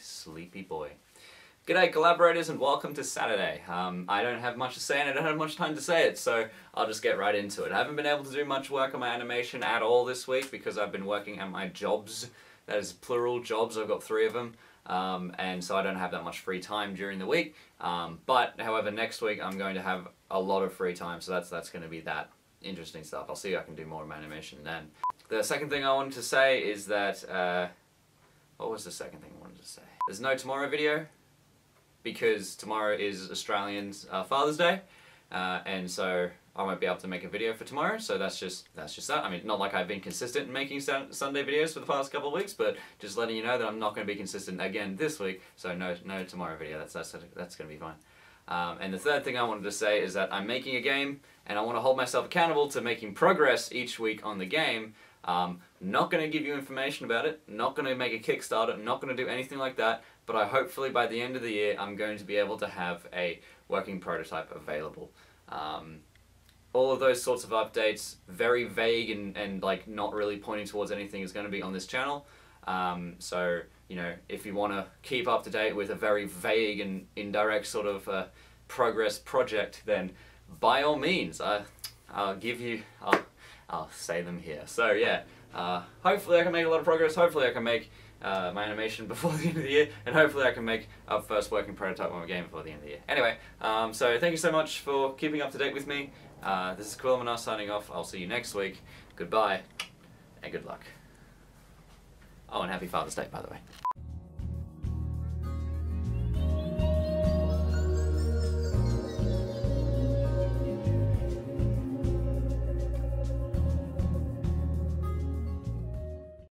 sleepy boy. G'day collaborators and welcome to Saturday. I don't have much to say and I don't have much time to say it, so I'll just get right into it. I haven't been able to do much work on my animation at all this week because I've been working at my jobs. That is plural jobs, I've got 3 of them. And so I don't have that much free time during the week. But however, next week I'm going to have a lot of free time, so that's going to be that interesting stuff. I'll see if I can do more of my animation then. The second thing I wanted to say is that, what was the second thing I wanted to say? There's no tomorrow video, because tomorrow is Australians' Father's Day, and so I won't be able to make a video for tomorrow, so that's just that. I mean, not like I've been consistent in making Sunday videos for the past couple of weeks, but just letting you know that I'm not going to be consistent again this week, so no tomorrow video, that's going to be fine. And the third thing I wanted to say is that I'm making a game, and I want to hold myself accountable to making progress each week on the game. Not going to give you information about it, not going to make a Kickstarter, not going to do anything like that, but I hopefully by the end of the year I'm going to be able to have a working prototype available. All of those sorts of updates, very vague and like not really pointing towards anything, is going to be on this channel. So, you know, if you want to keep up to date with a very vague and indirect sort of progress project, then by all means, I'll say them here. So yeah, hopefully I can make a lot of progress, hopefully I can make my animation before the end of the year, and hopefully I can make a first working prototype on my game before the end of the year. Anyway, so thank you so much for keeping up to date with me. This is Quillo Manar signing off. I'll see you next week. Goodbye, and good luck. Oh, and happy Father's Day, by the way.